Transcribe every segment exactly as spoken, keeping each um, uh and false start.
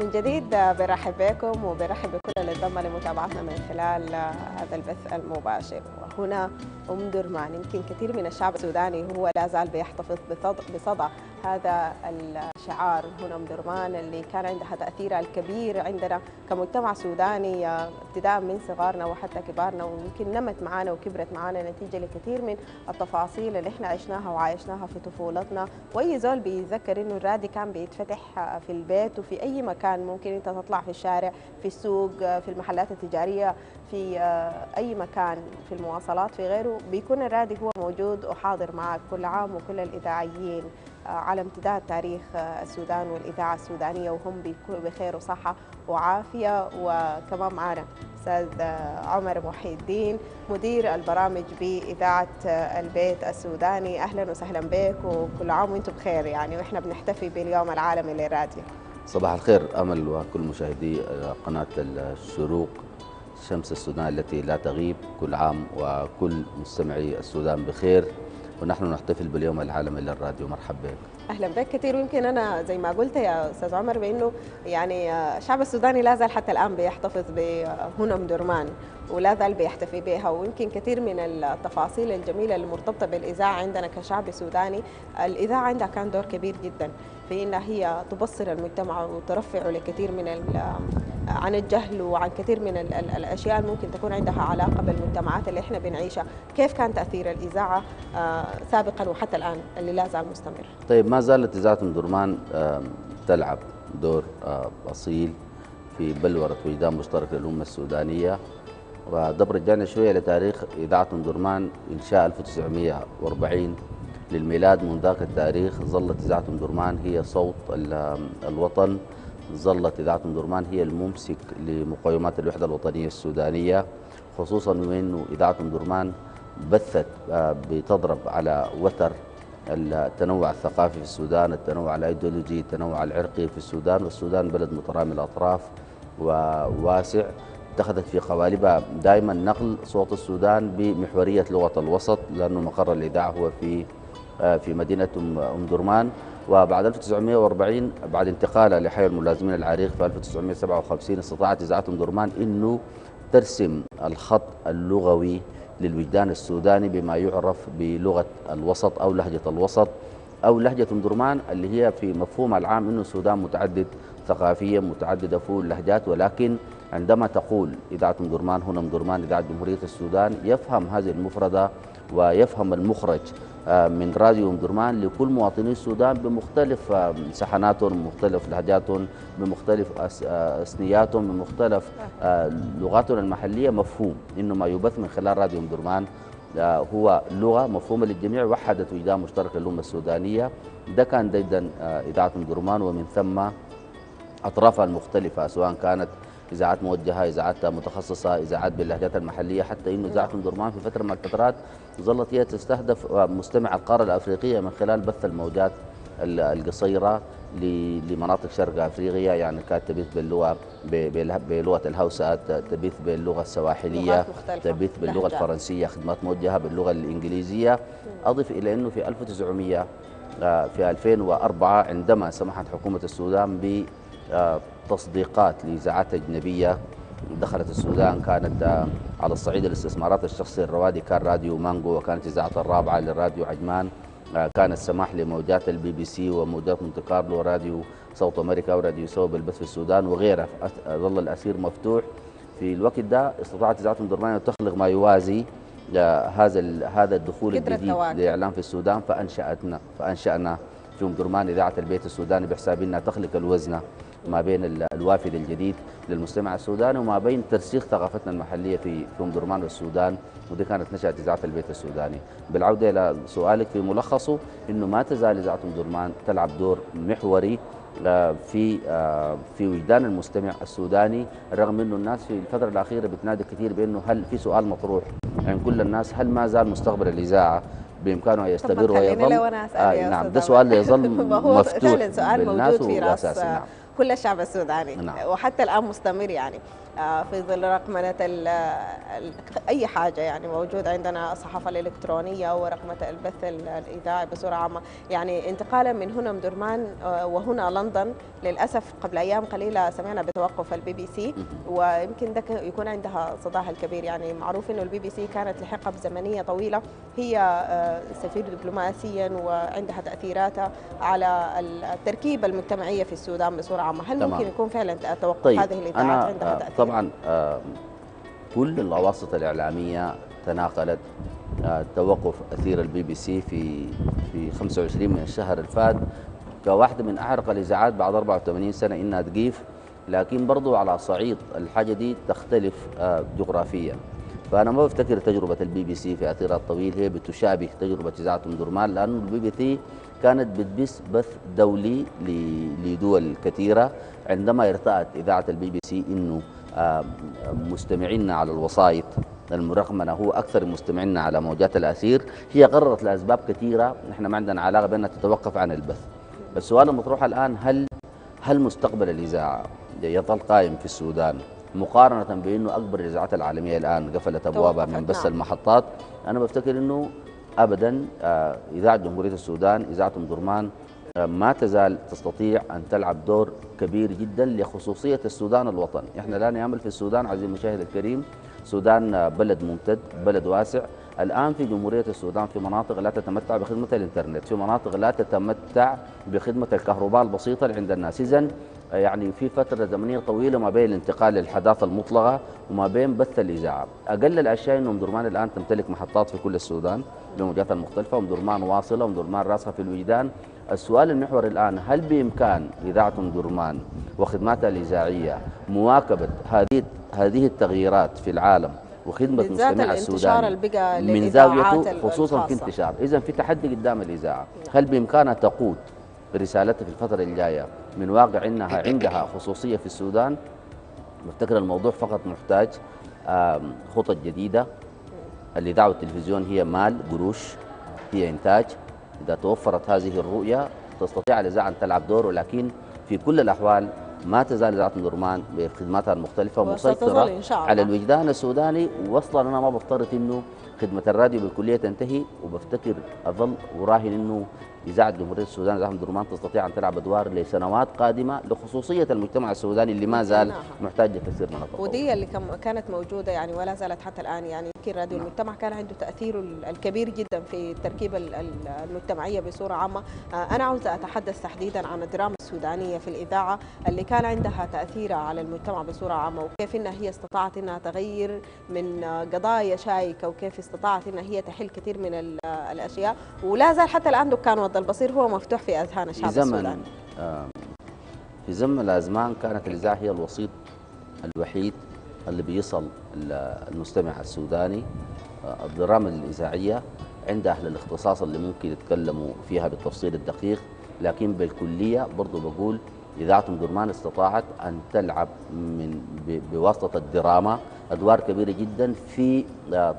من جديد برحب بكم وبرحب بكل اللي انضم لمتابعتنا من خلال هذا البث المباشر. وهنا أم درمان، يمكن كثير من الشعب السوداني هو لا زال بيحتفظ بصدى هذا الشعار. هنا أم درمان اللي كان عندها تأثيرها الكبير عندنا كمجتمع سوداني ابتداء من صغارنا وحتى كبارنا، ويمكن نمت معنا وكبرت معنا نتيجة لكثير من التفاصيل اللي احنا عشناها وعايشناها في طفولتنا. وأي زول بيتذكر إنه الرادي كان بيتفتح في البيت وفي أي مكان، ممكن أنت تطلع في الشارع، في السوق، في المحلات التجارية، في أي مكان، في المواصلات، في غيره، بيكون الرادي هو موجود وحاضر معك. كل عام وكل الإذاعيين على امتداد تاريخ السودان والإذاعة السودانية وهم بخير وصحة وعافية. وكمان معنا أستاذ عمر محي الدين، مدير البرامج بإذاعة البيت السوداني. أهلا وسهلا بك، وكل عام وانتم بخير يعني، وإحنا بنحتفي باليوم العالمي للراديو. صباح الخير أمل وكل مشاهدي قناة الشروق شمس السودان التي لا تغيب. كل عام وكل مستمعي السودان بخير، ونحن نحتفل باليوم العالمي للراديو. مرحبا بك. اهلا بك كثير. ويمكن انا زي ما قلت يا استاذ عمر بانه يعني الشعب السوداني لا زال حتى الان بيحتفظ بهنا أم درمان ولا زال بيحتفي بها، ويمكن كثير من التفاصيل الجميله المرتبطه بالاذاعه عندنا كشعب سوداني. الاذاعه عندها كان دور كبير جدا في انها هي تبصر المجتمع وترفعه لكثير من عن الجهل وعن كثير من الاشياء ممكن تكون عندها علاقه بالمجتمعات اللي احنا بنعيشها. كيف كان تاثير الاذاعه سابقا وحتى الان اللي لا زال مستمر؟ طيب، ما زالت إذاعة أم درمان تلعب دور أصيل في بلورة وجدان مشترك للأمة السودانية. ودب رجعنا شوية لتاريخ إذاعة أم درمان، إنشاء ألف وتسعمئة وأربعين للميلاد. من ذاك التاريخ ظلت إذاعة أم درمان هي صوت الوطن، ظلت إذاعة أم درمان هي الممسك لمقومات الوحدة الوطنية السودانية، خصوصا وأنه إذاعة أم درمان بثت بتضرب على وتر التنوع الثقافي في السودان، التنوع الايديولوجي، التنوع العرقي في السودان. والسودان بلد مترامي الاطراف وواسع، اتخذت في قوالبها دائما نقل صوت السودان بمحوريه لغه الوسط، لانه مقر الاذاعه هو في في مدينه ام درمان. وبعد ألف وتسعمئة وأربعين، بعد انتقالها لحي الملازمين العريق في ألف وتسعمئة وسبعة وخمسين، استطاعت اذاعه ام درمان انه ترسم الخط اللغوي للوجدان السوداني بما يعرف بلغة الوسط أو لهجة الوسط أو لهجة أم درمان، اللي هي في مفهومها العام أنه السودان متعدد ثقافيا، متعدد فوق اللهجات. ولكن عندما تقول إذاعة أم درمان هنا أم درمان إذاعة جمهورية السودان، يفهم هذه المفردة ويفهم المخرج من راديو أم درمان لكل مواطني السودان بمختلف سحناتهم، بمختلف لهجاتهم، بمختلف أثنياتهم، بمختلف لغاتهم المحلية. مفهوم إنه ما يبث من خلال راديو أم درمان هو لغة مفهومة للجميع، وحدت وجدان مشترك للأمة السودانية. ده كان ديدا إذاعة أم درمان، ومن ثم أطرافها المختلفة، سواء كانت إذاعات موجهة، إذاعات متخصصة، إذاعات باللهجات المحلية، حتى إنه إذاعة أم درمان في فترة من الفترات ظلت هي تستهدف مستمع القارة الأفريقية من خلال بث الموجات القصيرة لمناطق شرق أفريقيا. يعني كانت تبث باللغة بلغة الهوسات، تبث باللغة السواحلية، تبث باللغة الفرنسية، خدمات موجهة باللغة الإنجليزية. أضف إلى أنه في ألف وتسعمئة في ألفين وأربعة عندما سمحت حكومة السودان ب تصديقات لإذاعات أجنبية دخلت السودان، كانت على الصعيد الاستثمارات الشخصية الروادي كان راديو مانجو، وكانت إذاعة الرابعة للراديو عجمان، كان السماح لموجات البي بي سي وموجات مونت كارلو وراديو صوت أمريكا وراديو سو بالبث في السودان وغيرها. ظل الأسير مفتوح في الوقت ده. استطاعت إذاعة أم درمان أن تخلق ما يوازي هذا هذا الدخول الجديد للإعلام في السودان، فأنشأتنا فأنشأنا في أم درمان إذاعة البيت السوداني بحساب أنها تخلق الوزنة ما بين الوافد الجديد للمجتمع السوداني وما بين ترسيخ ثقافتنا المحليه في أم درمان والسودان. ودي كانت نشاه اذاعه البيت السوداني. بالعوده الى سؤالك، في ملخصه انه ما تزال اذاعه أم درمان تلعب دور محوري في في وجدان المستمع السوداني، رغم انه الناس في الفتره الاخيره بتنادي كثير بانه هل في سؤال مطروح عند يعني كل الناس، هل ما زال مستقبل الاذاعه بإمكانه أن يستمر ويظل؟ آه نعم، ده سؤال يظل مفتوح بالناس واساسي. نعم، كل الشعب السوداني. نعم. وحتى الآن مستمر يعني في ظل رقمنة أي حاجة يعني موجود عندنا، الصحافة الإلكترونية ورقمة البث الإذاعي بصورة عامة. يعني انتقالا من هنا من درمان وهنا لندن، للأسف قبل أيام قليلة سمعنا بتوقف البي بي سي، ويمكن ده يكون عندها صداها الكبير. يعني معروف إنه البي بي سي كانت لحقب زمنية طويلة هي سفير دبلوماسيا وعندها تأثيراتها على التركيبة المجتمعية في السودان بصورة عامة. هل تمام. ممكن يكون فعلا توقف طيب. هذه الإذاعات عندها تأثير؟ طبعا كل الأواسط الإعلامية تناقلت توقف أثير البي بي سي في في خمسة وعشرين من الشهر الفات كواحدة من أعرق الإذاعات بعد أربعة وثمانين سنة إنها تقيف، لكن برضو على صعيد الحاجة دي تختلف جغرافيا. فأنا ما بفتكر تجربة البي بي سي في أثيرها الطويل هي بتشابه تجربة إذاعة أم درمان، لأنه البي بي سي كانت بتبث بث دولي لدول كثيرة. عندما ارتأت إذاعة البي بي سي إنه مستمعينا على الوسائط المرقمنة هو أكثر مستمعينا على موجات الأثير، هي قررت لأسباب كثيرة نحن ما عندنا علاقة بأنها تتوقف عن البث. السؤال المطروح الآن هل هل مستقبل الإذاعة يظل قائم في السودان مقارنة بأنه أكبر الإذاعات العالمية الآن قفلت أبوابها من بث المحطات؟ أنا بفتكر أنه أبدا إذاعة جمهورية السودان، إذاعة أم درمان، ما تزال تستطيع أن تلعب دور كبير جدا لخصوصية السودان الوطن. إحنا الآن نعمل في السودان عزيزي المشاهد الكريم، السودان بلد ممتد، بلد واسع. الآن في جمهورية السودان في مناطق لا تتمتع بخدمة الإنترنت، في مناطق لا تتمتع بخدمة الكهرباء البسيطة اللي عند الناس. إذن يعني في فترة زمنية طويلة ما بين الانتقال للحداثة المطلقة وما بين بث الإذاعة. أقل الأشياء أن أم درمان الآن تمتلك محطات في كل السودان بموجاتها المختلفة، أم درمان واصلة، أم درمان راسخة في الوجدان. السؤال المحور الآن هل بإمكان إذاعة أم درمان وخدماتها الإذاعية مواكبة هذه هذه التغييرات في العالم وخدمة مستمع السودان من زاويته خصوصا في انتشار؟ إذا في تحدي قدام الإذاعة، هل بإمكانها تقود رسالتها في الفترة الجاية من واقع أنها عندها خصوصية في السودان؟ بفتكر الموضوع فقط محتاج خطط جديدة. الإذاعة والتلفزيون هي مال، قروش، هي إنتاج. إذا توفرت هذه الرؤية تستطيع الإذاعة أن تلعب دور، ولكن في كل الأحوال ما تزال إذاعة أم درمان بخدماتها المختلفة مسيطرة على الوجدان السوداني. واصلا أنا ما بفترض إنه خدمة الراديو بالكلية تنتهي، وبفتكر أظل وراهن إنه إذاعة جمهورية السودان، إذاعة أم درمان، تستطيع أن تلعب أدوار لسنوات قادمة لخصوصية المجتمع السوداني اللي ما زال محتاج لكثير من التطور. ودي اللي كانت موجودة يعني ولا زالت حتى الآن. يعني يمكن راديو المجتمع كان عنده تأثيره الكبير جدا في التركيبة المجتمعية بصورة عامة. أنا عاوزة أتحدث تحديدا عن الدراما السودانية في الإذاعة اللي كان عندها تأثيرها على المجتمع بصورة عامة، وكيف إنها هي استطاعت إنها تغير من قضايا شائكة، وكيف استطاعت إنها هي تحل كثير من الأشياء. ولا زال حتى الآن دكان وضع البصير هو مفتوح في أذهان الشعب السوداني. في زمن الأزمان كانت الإذاعة هي الوسيط الوحيد اللي بيصل المستمع السوداني. البرامج الإذاعية عند أهل الاختصاص اللي ممكن يتكلموا فيها بالتفصيل الدقيق، لكن بالكلية برضو بقول إذاعة أم درمان استطاعت أن تلعب من بواسطة الدراما أدوار كبيرة جدا في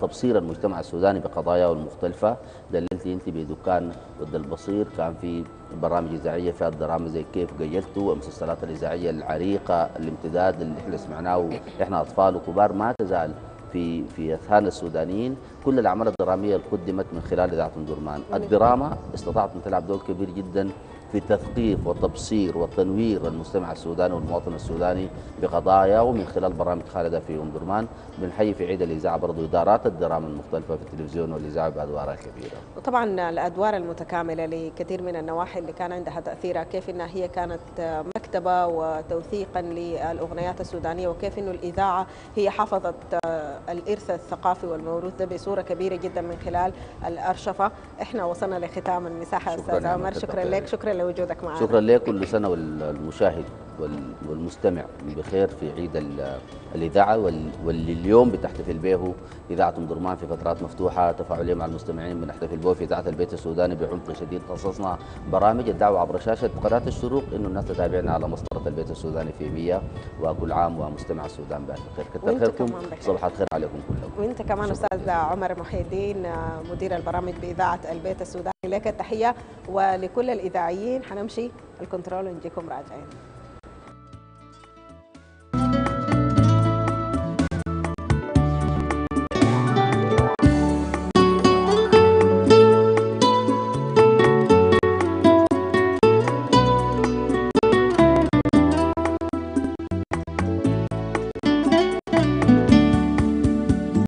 تبصير المجتمع السوداني بقضاياه المختلفة. ده اللي انت انت بدكان ود البصير كان في برامج إذاعية فيها الدراما زي كيف قيلتوا، المسلسلات الإذاعية العريقة، الامتداد اللي احنا سمعناه احنا أطفال وكبار ما تزال في في أذهان السودانيين. كل الأعمال الدرامية اللي قدمت من خلال إذاعة أم درمان، الدراما استطاعت أن تلعب دور كبير جدا في تثقيف وتبصير وتنوير المجتمع السوداني والمواطن السوداني بقضاياه ومن خلال برامج خالدة في أم درمان. بنحيي في عيد الإذاعة برضو إدارات الدراما المختلفة في التلفزيون والإذاعة بأدوارها الكبيرة، وطبعا الأدوار المتكاملة لكثير من النواحي اللي كان عندها تأثيرها. كيف أنها هي كانت مكتبة وتوثيقا للأغنيات السودانية، وكيف أنه الإذاعة هي حافظت الإرث الثقافي والموروث ده بصورة كبيرة جدا من خلال الأرشفة. إحنا وصلنا لختام المساحة أستاذ عمر، شكرا لك، شكرا لوجودك معنا. شكرا لك. كل سنة والمشاهد والمستمع بخير في عيد الإذاعة واللي اليوم بتحتفل به إذاعة أم درمان في فترات مفتوحة تفاعلية مع المستمعين. بنحتفل به في إذاعة البيت السوداني بعمق شديد، خصصنا برامج الدعوة عبر شاشة قناة الشروق إنه الناس تتابعنا على مسطرة البيت السوداني في مية. وكل عام ومستمع السودان بألف خير، كتر خيركم، صباحات خير عليكم كلكم. وأنت كمان أستاذ عمر محي الدين مدير البرامج بإذاعة البيت السوداني، لك التحية. ولكل الإذاعيين حنمشي الكنترول ونجيكم راجعين.